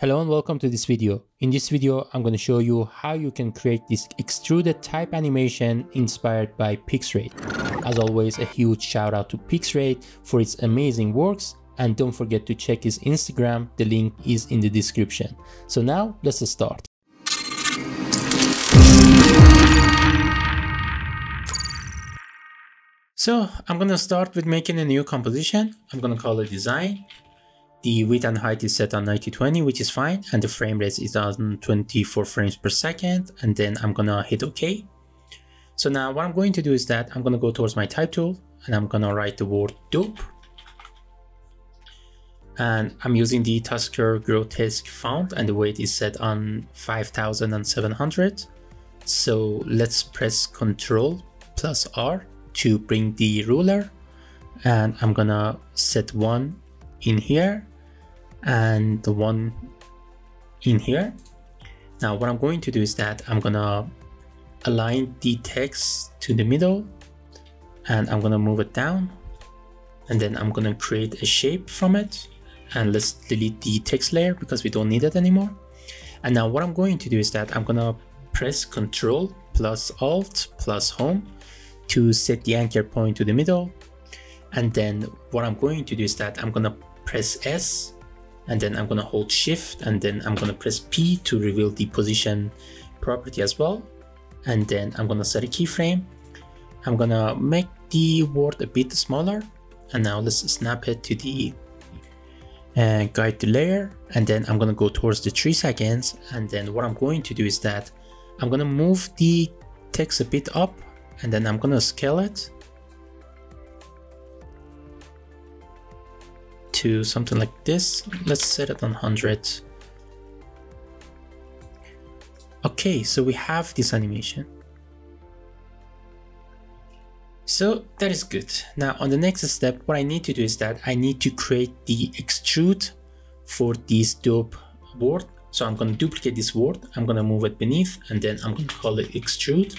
Hello and welcome to this video. In this video, I'm going to show you how you can create this extruded type animation inspired by Pixrate. As always, a huge shout out to Pixrate for its amazing works, and don't forget to check his Instagram, the link is in the description. So now, let's start. So, I'm going to start with making a new composition. I'm going to call it design. The width and height is set on 90-20, which is fine, and the frame rate is on 24 frames per second, and then I'm gonna hit OK. So now what I'm going to do is that I'm gonna go towards my type tool and I'm gonna write the word dope, and I'm using the Tusker Grotesk font, and the weight is set on 5700. So let's press Ctrl plus R to bring the ruler, and I'm gonna set one in here and the one in here. Now what I'm going to do is that I'm gonna align the text to the middle, and I'm gonna move it down, and then I'm gonna create a shape from it. And let's delete the text layer because we don't need it anymore. And now what I'm going to do is that I'm gonna press Ctrl plus Alt plus Home to set the anchor point to the middle, and then what I'm going to do is that I'm gonna press S, and then I'm gonna hold shift, and then I'm gonna press P to reveal the position property as well. And then I'm gonna set a keyframe. I'm gonna make the word a bit smaller, and now let's snap it to the guide to layer, and then I'm gonna go towards the 3 seconds. And then what I'm going to do is that I'm gonna move the text a bit up, and then I'm gonna scale it to something like this. Let's set it on 100. Okay, so we have this animation. So that is good. Now on the next step, what I need to do is that I need to create the extrude for this dope word. So I'm going to duplicate this word, I'm going to move it beneath, and then I'm going to call it extrude.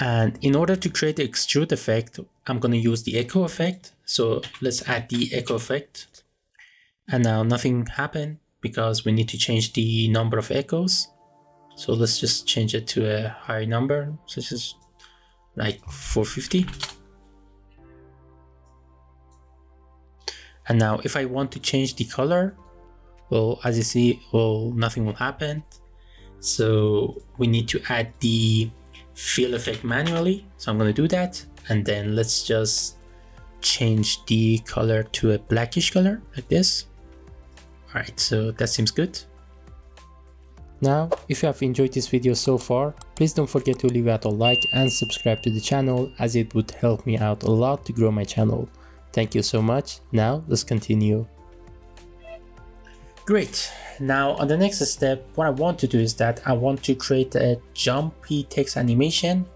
And in order to create the extrude effect, I'm going to use the echo effect. So let's add the echo effect. And now nothing happened because we need to change the number of echoes. So let's just change it to a higher number, such as like 450. And now if I want to change the color, well, as you see, well, nothing will happen. So we need to add the fill effect manually, so I'm going to do that, and then let's just change the color to a blackish color like this. All right, so that seems good. Now if you have enjoyed this video so far, please don't forget to leave out a like and subscribe to the channel, as it would help me out a lot to grow my channel. Thank you so much. Now let's continue. Great. Now on the next step, what I want to do is that I want to create a jumpy text animation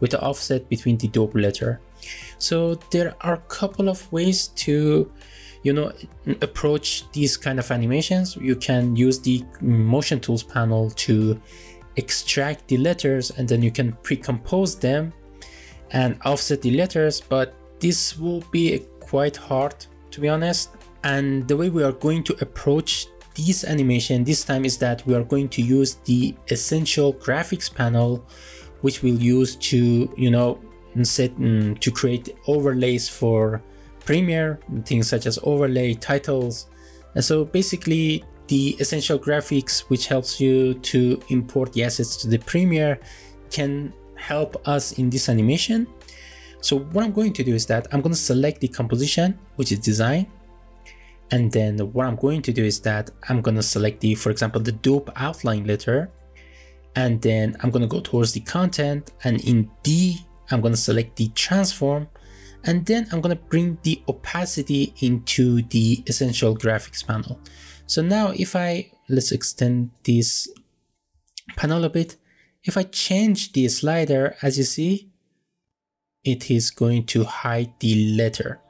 with an offset between the dope letter. So there are a couple of ways to, you know, approach these kind of animations. You can use the Motion Tools panel to extract the letters, and then you can pre-compose them and offset the letters, but this will be quite hard, to be honest. And the way we are going to approach this animation this time is that we are going to use the essential graphics panel, which we'll use to, you know, set to create overlays for Premiere, things such as overlay titles. And so basically the essential graphics, which helps you to import the assets to the Premiere, can help us in this animation. So what I'm going to do is that I'm going to select the composition, which is design. And then what I'm going to do is that I'm going to select the, for example, the dope outline letter, and then I'm going to go towards the content, and in D I'm going to select the transform, and then I'm going to bring the opacity into the essential graphics panel. So now if I, let's extend this panel a bit. If I change the slider, as you see, it is going to hide the letter.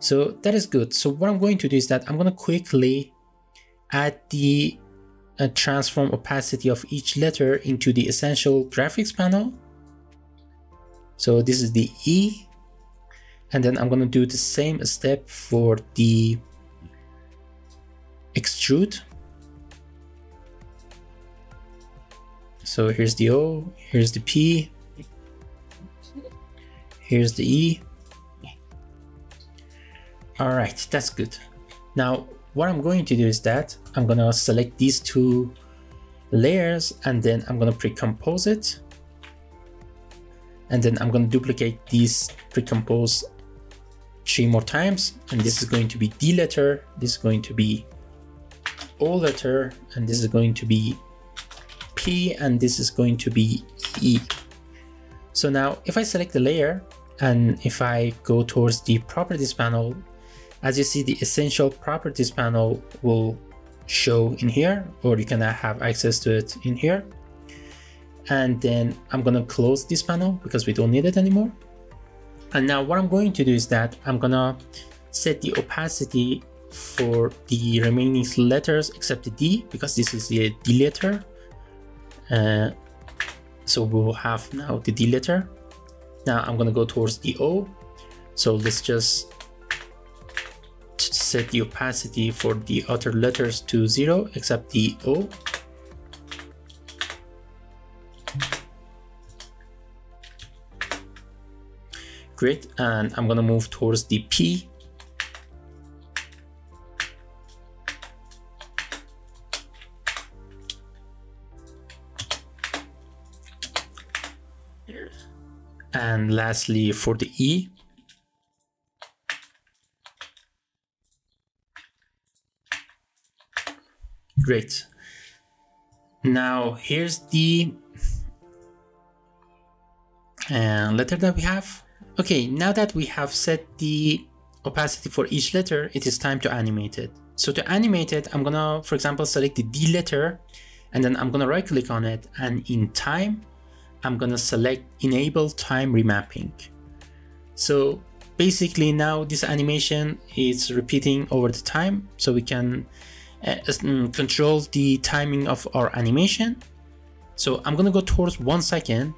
So that is good. So what I'm going to do is that I'm going to quickly add the transform opacity of each letter into the essential graphics panel. So this is the E, and then I'm going to do the same step for the extrude. So here's the O, here's the P, here's the E. All right, that's good. Now, what I'm going to do is that I'm going to select these two layers and then I'm going to pre-compose it. And then I'm going to duplicate these pre-compose 3 more times. And this is going to be D letter. This is going to be O letter. And this is going to be P. And this is going to be E. So now if I select the layer and if I go towards the properties panel, as you see, the essential properties panel will show in here, or you can have access to it in here. And then I'm going to close this panel because we don't need it anymore. And now what I'm going to do is that I'm going to set the opacity for the remaining letters except the D, because this is the D letter. So we'll have now the D letter. Now I'm going to go towards the O. So let's just set the opacity for the other letters to 0 except the O. Great, and I'm gonna move towards the P. And lastly, for the E. Great. Now here's the letter that we have. Okay, now that we have set the opacity for each letter, it is time to animate it. So to animate it, I'm gonna, for example, select the D letter, and then I'm gonna right click on it, and in time, I'm gonna select enable time remapping. So basically now this animation is repeating over the time, so we can control the timing of our animation. So I'm gonna go towards 1 second,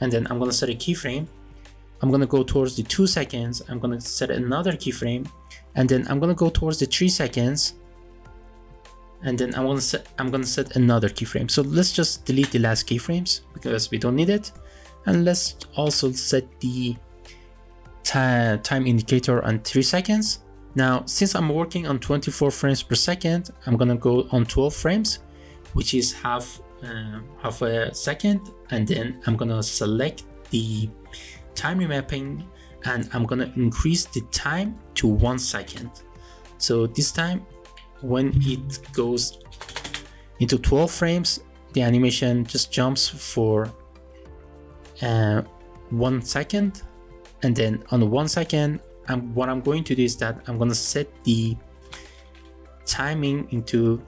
and then I'm gonna set a keyframe. I'm going to go towards the 2 seconds, I'm going to set another keyframe, and then I'm going to go towards the 3 seconds, and then I'm going to set another keyframe. So let's just delete the last keyframes because we don't need it, and let's also set the time indicator on 3 seconds. Now, since I'm working on 24 frames per second, I'm going to go on 12 frames, which is half a second, and then I'm going to select the time remapping and I'm gonna increase the time to 1 second. So this time when it goes into 12 frames, the animation just jumps for 1 second, and then on 1 second, what I'm going to do is that I'm gonna set the timing into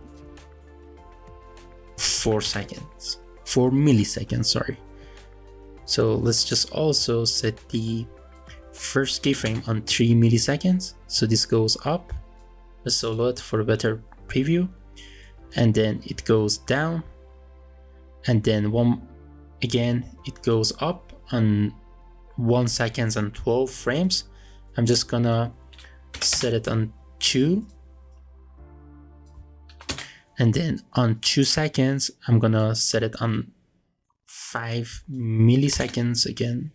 4 seconds, 4 milliseconds, sorry. So let's just also set the first keyframe on 3 milliseconds. So this goes up. Let's solo it for a better preview. And then it goes down. And then it goes up on 1 second and 12 frames. I'm just gonna set it on 2. And then on 2 seconds, I'm gonna set it on 5 milliseconds again,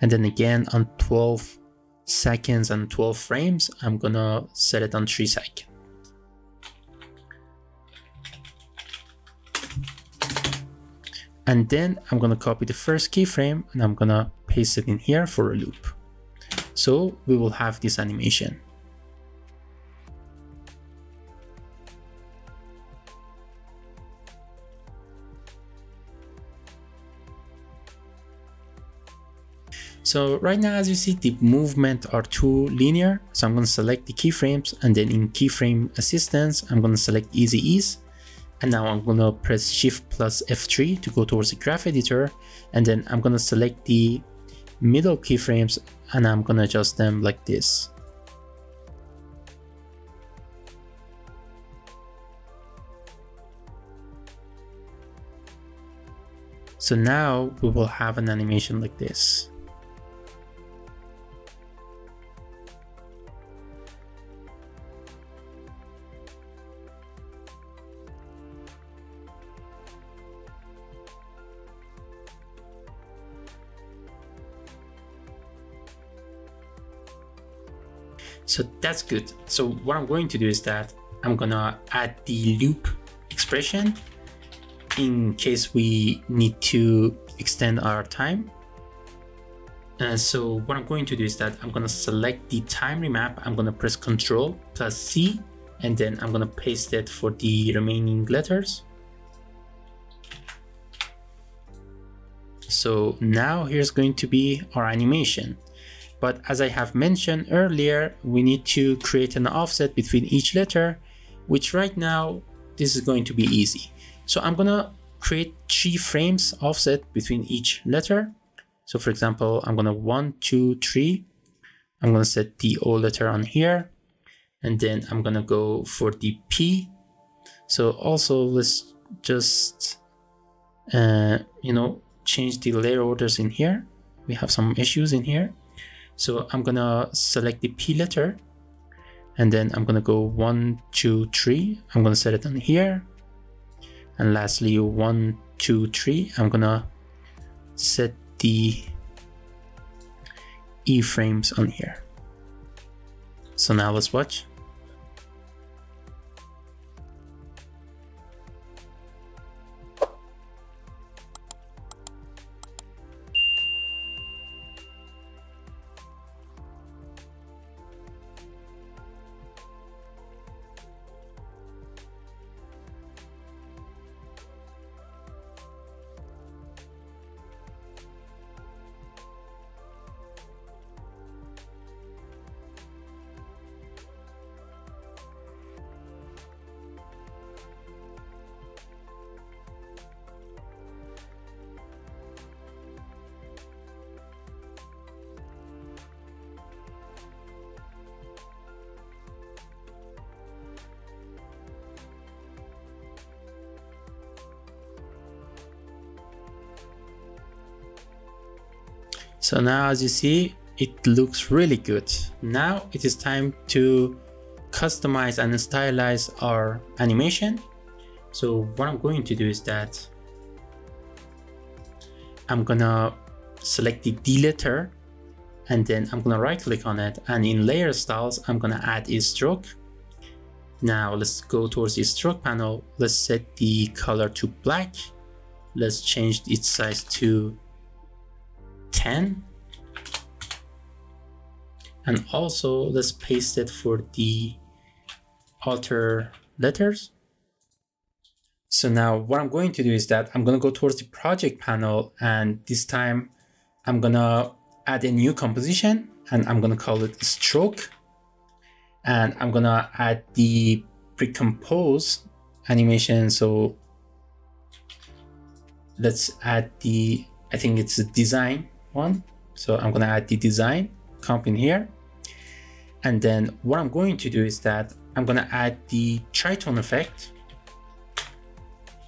and then again on 12 seconds and 12 frames, I'm gonna set it on 3 seconds. And then I'm gonna copy the first keyframe and I'm gonna paste it in here for a loop. So we will have this animation. So right now, as you see, the movement are too linear. So I'm going to select the keyframes, and then in keyframe assistance, I'm going to select easy ease. And now I'm going to press shift plus F3 to go towards the graph editor. And then I'm going to select the middle keyframes and I'm going to adjust them like this. So now we will have an animation like this. So that's good. So what I'm going to do is that I'm gonna add the loop expression in case we need to extend our time. So what I'm going to do is that I'm gonna select the time remap. I'm gonna press Ctrl plus C, and then I'm gonna paste it for the remaining letters. So now here's going to be our animation. But as I have mentioned earlier, we need to create an offset between each letter, which right now, this is going to be easy. So I'm gonna create 3 frames offset between each letter. So for example, I'm gonna 1, 2, 3. I'm gonna set the O letter on here, and then I'm gonna go for the P. So also let's just, change the layer orders in here. We have some issues in here. So I'm gonna select the P letter, and then I'm gonna go 1, 2, 3. I'm gonna set it on here. And lastly, 1, 2, 3. I'm gonna set the E frames on here. So now let's watch. So now, as you see, it looks really good. Now it is time to customize and stylize our animation. So what I'm going to do is that I'm gonna select the D letter, and then I'm gonna right click on it, and in layer styles, I'm gonna add a stroke. Now let's go towards the stroke panel. Let's set the color to black. Let's change its size to 10, and also let's paste it for the outer letters. So now what I'm going to do is that I'm going to go towards the project panel, and this time I'm going to add a new composition, and I'm going to call it stroke, and I'm going to add the pre-compose animation. So let's add the, I think it's a design one. So I'm gonna add the design comp in here. And then what I'm going to do is that I'm gonna add the tritone effect,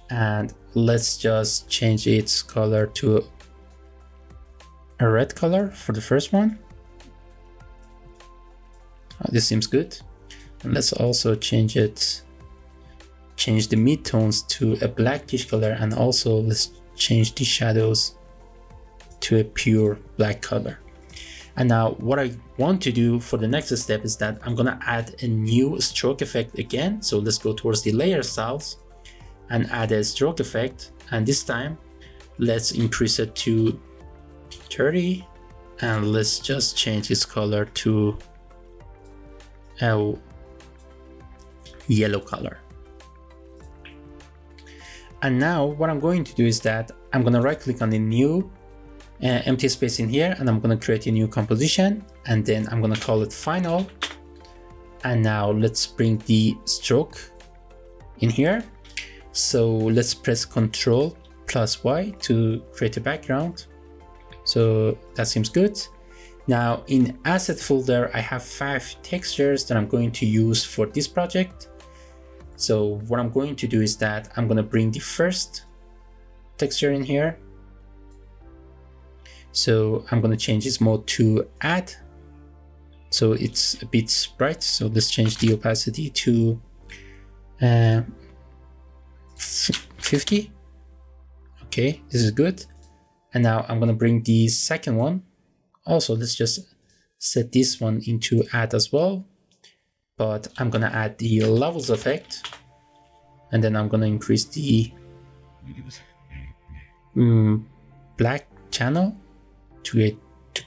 and let's just change its color to a red color for the first one. Oh, this seems good. And let's also change the midtones to a blackish color, and also let's change the shadows to a pure black color. And now what I want to do for the next step is that I'm gonna add a new stroke effect again. So let's go towards the layer styles and add a stroke effect, and this time let's increase it to 30, and let's just change its color to a yellow color. And now what I'm going to do is that I'm gonna right click on the new empty space in here, and I'm gonna create a new composition, and then I'm gonna call it final. And now let's bring the stroke in here. So let's press Ctrl plus Y to create a background. So that seems good. Now in asset folder, I have 5 textures that I'm going to use for this project. So what I'm going to do is that I'm gonna bring the first texture in here. So I'm going to change this mode to add. So it's a bit bright. So let's change the opacity to 50. Okay, this is good. And now I'm going to bring the second one. Also, let's just set this one into add as well, but I'm gonna add the levels effect, and then I'm gonna increase the black channel to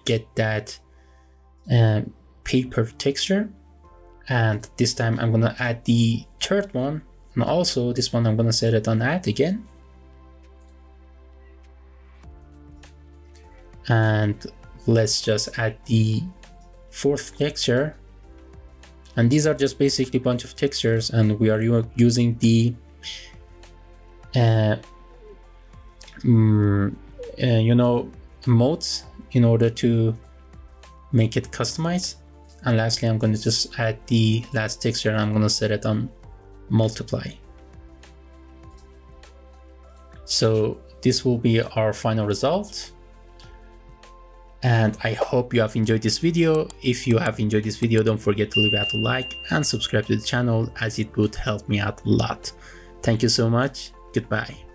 get that paper texture. And this time I'm gonna add the third one, and also this one I'm gonna set it on add again. And let's just add the fourth texture. And these are just basically a bunch of textures, and we are using the modes in order to make it customized. And lastly, I'm going to just add the last texture, and I'm going to set it on multiply. So this will be our final result. And I hope you have enjoyed this video. If you have enjoyed this video, don't forget to leave out a like and subscribe to the channel, as it would help me out a lot. Thank you so much. Goodbye.